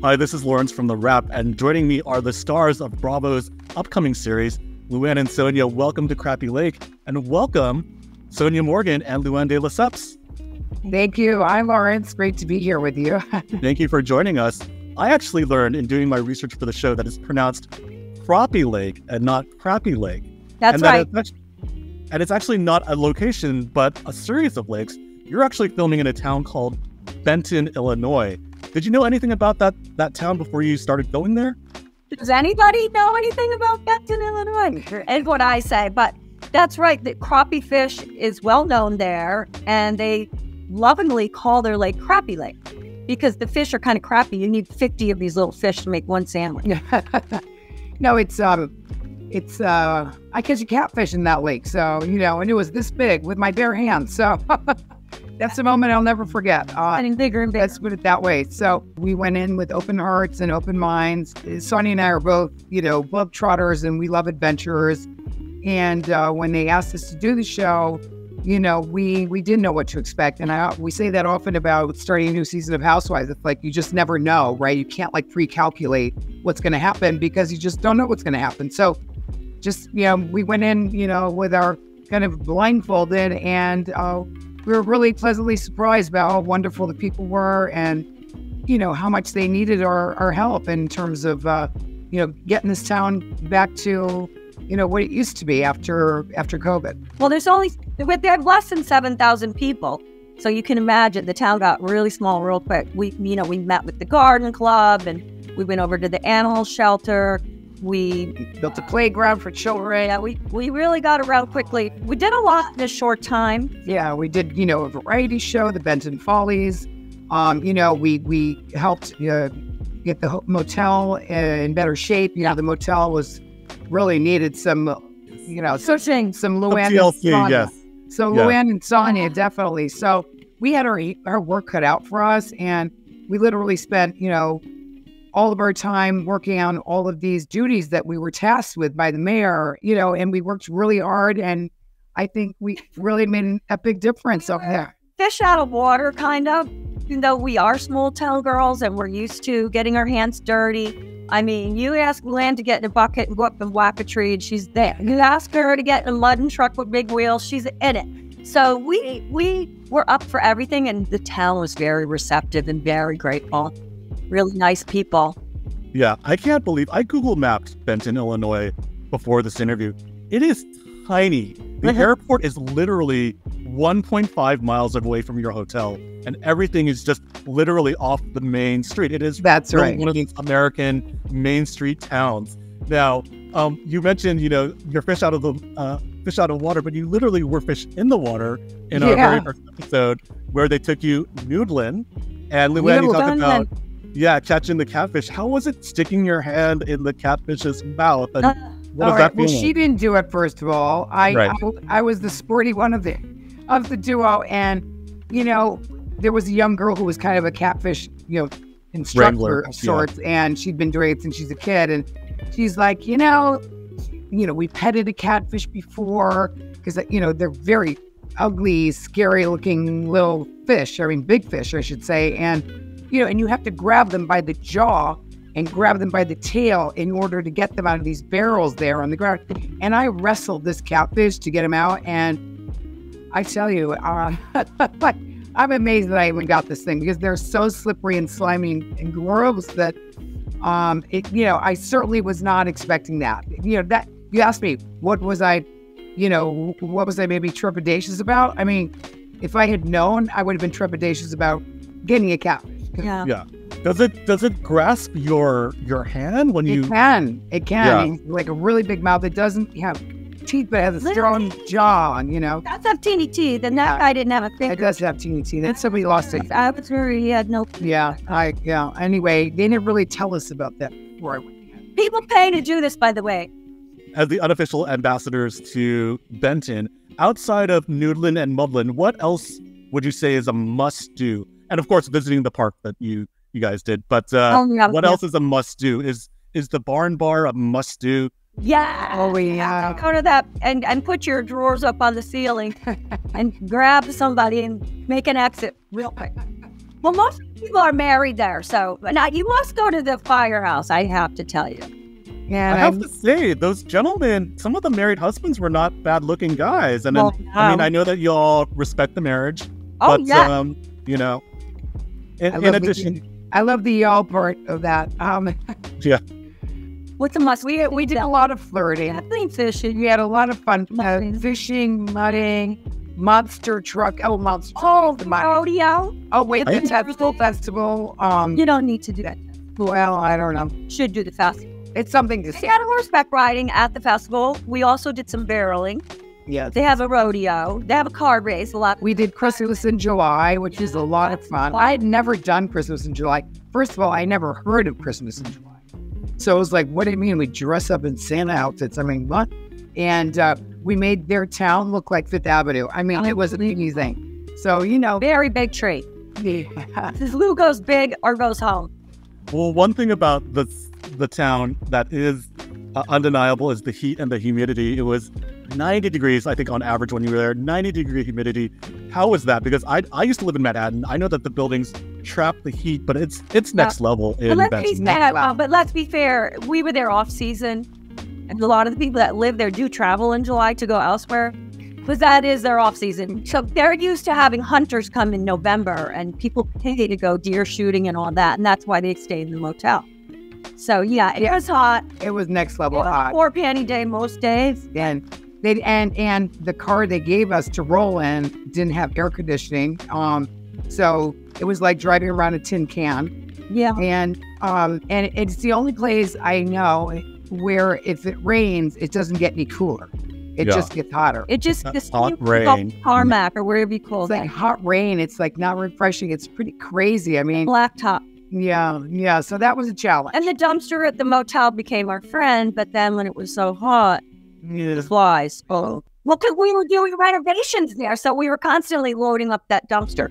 Hi, this is Lawrence from TheWrap, and joining me are the stars of Bravo's upcoming series, Luann and Sonja. Welcome to Crappie Lake, and welcome Sonja Morgan and Luann de Lesseps. Thank you. Hi, Lawrence. Great to be here with you. Thank you for joining us. I actually learned in doing my research for the show that it's pronounced Crappie Lake and not Crappie Lake. That's right. And it's actually not a location, but a series of lakes. You're actually filming in a town called Benton, Illinois. Did you know anything about that town before you started going there? Does anybody know anything about Benton, Illinois? And what I say, but that's right. That crappie fish is well known there, and they lovingly call their lake Crappie Lake because the fish are kind of crappy. You need 50 of these little fish to make one sandwich. No, I catch a catfish in that lake, so and it was this big with my bare hands. So that's a moment I'll never forget. Getting bigger and bigger. Let's put it that way. So we went in with open hearts and open minds. Sonja and I are both, globetrotters, and we love adventurers. And when they asked us to do the show, we didn't know what to expect. And we say that often about starting a new season of Housewives. It's like you just never know, right? You can't pre-calculate what's going to happen because you just don't know what's going to happen. So we went in, with our kind of blindfolded, and we were really pleasantly surprised about how wonderful the people were and, how much they needed our help in terms of, getting this town back to, what it used to be after COVID. Well, they have less than 7,000 people. So you can imagine the town got really small real quick. We met with the garden club, and we went over to the animal shelter. We built a playground for children. Yeah, we really got around quickly. We did a lot in a short time. Yeah, we did, a variety show, the Benton Follies. We helped get the motel in better shape. The motel was really needed some, some Luann TLC, and Sonja. Yes. So yeah. Luann and Sonja, definitely. So we had our work cut out for us, and we literally spent, all of our time working on all of these duties that we were tasked with by the mayor, and we worked really hard, and I think we really made a big difference over there. Fish out of water, kind of. Though we are small town girls and we're used to getting our hands dirty. I mean, you ask Luann to get in a bucket and go up and whack a tree, and she's there. You ask her to get in a mudding truck with big wheels, she's in it. So we were up for everything, and the town was very receptive and very grateful. Really nice people. Yeah, I can't believe I Google mapped Benton, Illinois before this interview. It is tiny. The airport is literally 1.5 miles away from your hotel, and everything is just literally off the main street. It is one of these American main street towns. Now, you mentioned, you're fish out of water, but you literally were fish in the water in our very first episode where they took you noodling, and Luann, you talked about catching the catfish. How was it sticking your hand in the catfish's mouth? And what was that feeling? Well, she didn't do it, first of all. I was the sporty one of the duo. And, there was a young girl who was kind of a catfish, instructor Wrangler, of sorts. Yeah. And she'd been doing it since she's a kid. And she's like, we petted a catfish before because, they're very ugly, scary looking little fish. I mean, big fish, I should say. And and you have to grab them by the jaw and grab them by the tail in order to get them out of these barrels there on the ground. And I wrestled this catfish to get him out. And I tell you, I'm amazed that I even got this thing because they're so slippery and slimy and gross that, I certainly was not expecting that. That you asked me, what was I maybe trepidatious about? I mean, if I had known, I would have been trepidatious about getting a catfish. Yeah. Yeah. Does it grasp your hand when you? It can. It can. Yeah. Like a really big mouth. It doesn't have teeth, but it has a strong jaw. That's a teeny teeth, and that guy didn't have a finger. It does have teeny teeth. And somebody lost it. I was worried he had no. Yeah. Anyway, they didn't really tell us about that before I went. People pay to do this, by the way. As the unofficial ambassadors to Benton, outside of noodling and muddling, what else would you say is a must do? And of course, visiting the park that you guys did. But what else is a must do? Is the barn bar a must do? Yeah. Oh yeah. Go to that and put your drawers up on the ceiling and grab somebody and make an exit real quick. Well, most people are married there, so now you must go to the firehouse, I have to tell you. Yeah, I have to say, those gentlemen, some of the married husbands were not bad-looking guys. And well, I mean, I know that you all respect the marriage. Oh, but, yeah. You know, in addition... I love the y'all part of that. Yeah. What's a must? We did a lot of flirting. Nothing fishing. We had a lot of fun. Fishing, mudding, monster truck. Oh, monster. Oh, the rodeo. Oh, wait, the Festival Festival. You don't need to do that. Well, I don't know. Should do the festival. It's something to see. They had horseback riding at the festival. We also did some barreling. Yes. They have a rodeo. They have a car race a lot. We did Christmas in July, which is a lot of fun. I had never done Christmas in July. First of all, I never heard of Christmas in July. So it was like, what do you mean we dress up in Santa outfits? I mean, what? And we made their town look like Fifth Avenue. I mean, it was an easy thing. So, you know. Very big tree. Yeah. This Lou goes big or goes home. Well, one thing about the town that is undeniable is the heat and the humidity. It was 90 degrees, I think, on average when you were there, 90-degree humidity. How was that? Because I used to live in Manhattan. I know that the buildings trap the heat, but it's next level in Benton. But let's be fair. We were there off-season, and a lot of the people that live there do travel in July to go elsewhere, because that is their off-season. So they're used to having hunters come in November, and people pay to go deer shooting and all that, and that's why they stay in the motel. So, yeah, it was hot. It was next level hot. Or panty day most days. And the car they gave us to roll in didn't have air conditioning. So it was like driving around a tin can. Yeah. And it's the only place I know where if it rains, it doesn't get any cooler. It just gets hotter. It just gets hot rain. Tarmac or wherever you call it. It's like hot rain. It's like not refreshing. It's pretty crazy. I mean. Blacktop. Yeah, yeah. So that was a challenge. And the dumpster at the motel became our friend, but then when it was so hot, the flies. Oh, well, because we were doing renovations there, so we were constantly loading up that dumpster.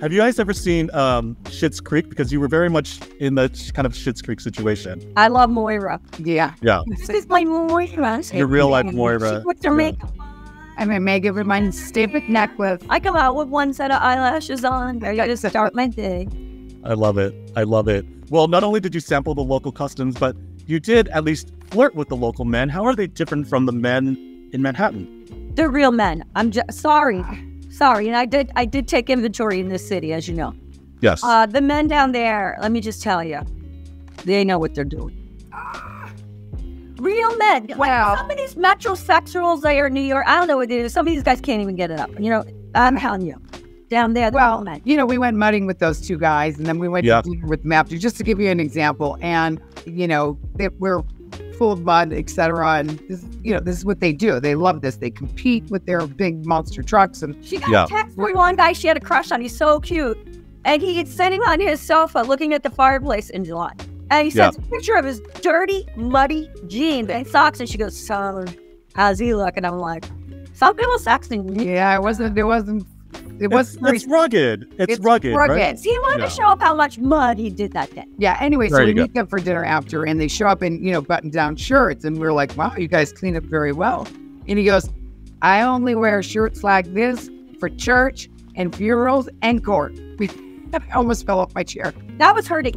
Have you guys ever seen Schitt's Creek? Because you were very much in the kind of Schitt's Creek situation. I love Moira. Yeah, yeah. This is my Moira. Your real life Moira. She puts her makeup on. I mean, makeup with my stupid necklace. I come out with one set of eyelashes on. I just start my day. I love it. I love it. Well, not only did you sample the local customs, but you did at least flirt with the local men. How are they different from the men in Manhattan? They're real men. I'm just sorry. And I did take inventory in this city, as you know. Yes. The men down there, let me just tell you, they know what they're doing. Real men. Wow. Like some of these metrosexuals there in New York, I don't know what they do. Some of these guys can't even get it up. You know, I'm telling you. Down there, well, you know, we went mudding with those two guys, and then we went to dinner with Map, just to give you an example. And you know, we're full of mud, etc. And this, you know, this is what they do. They love this. They compete with their big monster trucks. And she got a text from one guy she had a crush on. He's so cute, and he's sitting on his sofa looking at the fireplace in July, and he sends a picture of his dirty, muddy jeans and socks, and she goes, "Son, how's he look?" And I'm like, "Some people sexting." Yeah, it wasn't. It wasn't. It's rugged. It's rugged, right? See, I wanted to show up how much mud he did that day. Yeah, anyway, so we meet them for dinner after, and they show up in, you know, button-down shirts, and we're like, wow, you guys clean up very well. And he goes, I only wear shirts like this for church and funerals and court. I almost fell off my chair. That was hurting.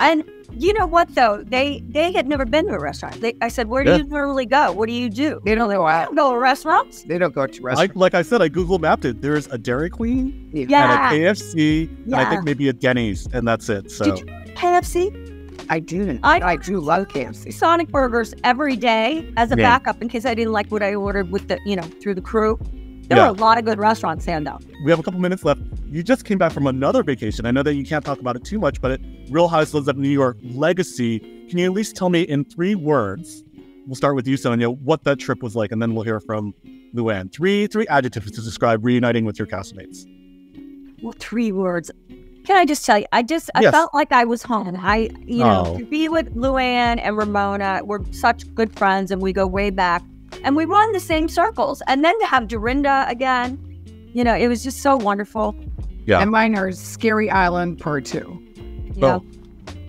And you know what, though? They had never been to a restaurant. I said, where do you normally go? What do you do? They don't know. They don't go to restaurants. They don't go to restaurants. Like I said, I Google mapped it. There's a Dairy Queen and a KFC and I think maybe a Denny's, and that's it. So. Did you go to KFC? I do. I do love KFC. Sonic burgers every day as a backup in case I didn't like what I ordered with the, you know, through the crew. There were a lot of good restaurants, handout. We have a couple minutes left. You just came back from another vacation. I know that you can't talk about it too much, but Real Housewives of New York Legacy. Can you at least tell me in 3 words, we'll start with you, Sonja, what that trip was like, and then we'll hear from Luann. Three adjectives to describe reuniting with your castmates. Well, 3 words. Can I just tell you, I felt like I was home. You know, to be with Luann and Ramona, we're such good friends, and we go way back. And we run the same circles. And then to have Dorinda again, you know, it was just so wonderful. Yeah. And mine are Scary Island Part 2. Yeah.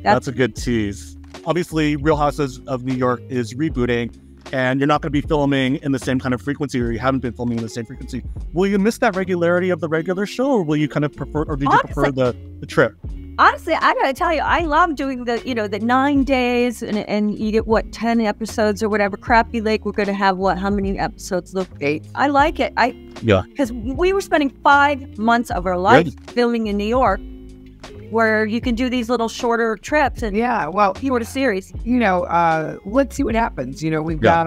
That's a good tease. Obviously, Real Houses of New York is rebooting. and you're not going to be filming in the same kind of frequency, or you haven't been filming in the same frequency, will you miss that regularity of the regular show, or will you kind of prefer, or do you prefer the trip? Honestly, I gotta tell you, I love doing the, you know, the 9 days and you get what, 10 episodes or whatever. Crappie Lake, we're gonna have what, how many episodes? Look, 8. I like it. Yeah. Because we were spending 5 months of our life filming in New York, where you can do these little shorter trips and shorter series. You know, let's see what happens. You know, we've got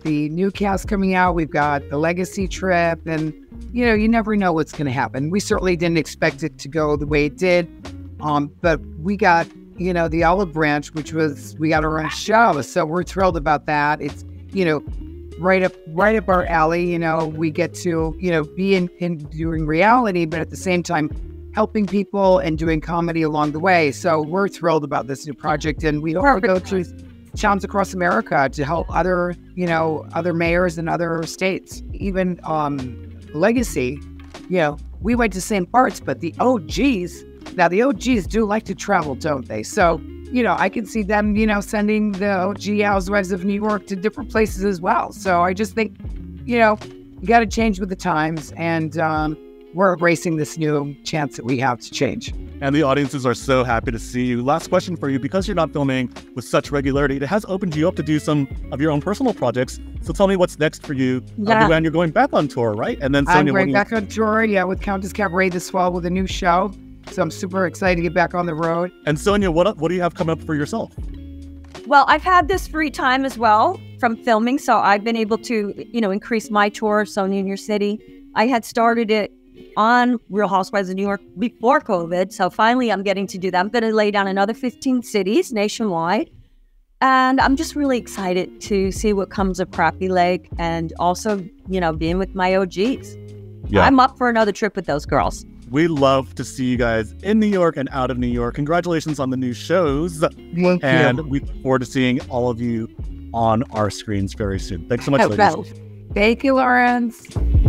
the new cast coming out. We've got the legacy trip, and you know, you never know what's going to happen. We certainly didn't expect it to go the way it did, but we got, you know, the olive branch, which was, we got our own show, so we're thrilled about that. It's, you know, right up our alley. You know, we get to, you know, be in doing reality, but at the same time helping people and doing comedy along the way. So we're thrilled about this new project, and we hope to go to towns across America to help other, you know, other mayors and other states. Even legacy, you know, we went to the same parts, but the OGs, now the OGs do like to travel, don't they? So, you know, I can see them, you know, sending the OG Housewives of New York to different places as well. So I just think, you know, you got to change with the times, and we're embracing this new chance that we have to change. And the audiences are so happy to see you. Last question for you, because you're not filming with such regularity, it has opened you up to do some of your own personal projects. So tell me what's next for you. Yeah. Luann, you're going back on tour, right? And then Sonja, I'm going back on tour, yeah, with Countess Cabaret this fall with a new show. So I'm super excited to get back on the road. And Sonja, what do you have coming up for yourself? Well, I've had this free time as well from filming, so I've been able to, you know, increase my tour, Sonja in Your City. I had started it on Real Housewives of New York before COVID. So finally I'm getting to do that. I'm going to lay down another 15 cities nationwide. And I'm just really excited to see what comes of Crappie Lake, and also, you know, being with my OGs. Yeah. I'm up for another trip with those girls. We love to see you guys in New York and out of New York. Congratulations on the new shows. Thank you. We look forward to seeing all of you on our screens very soon. Thanks so much, ladies. Thank you, Lawrence.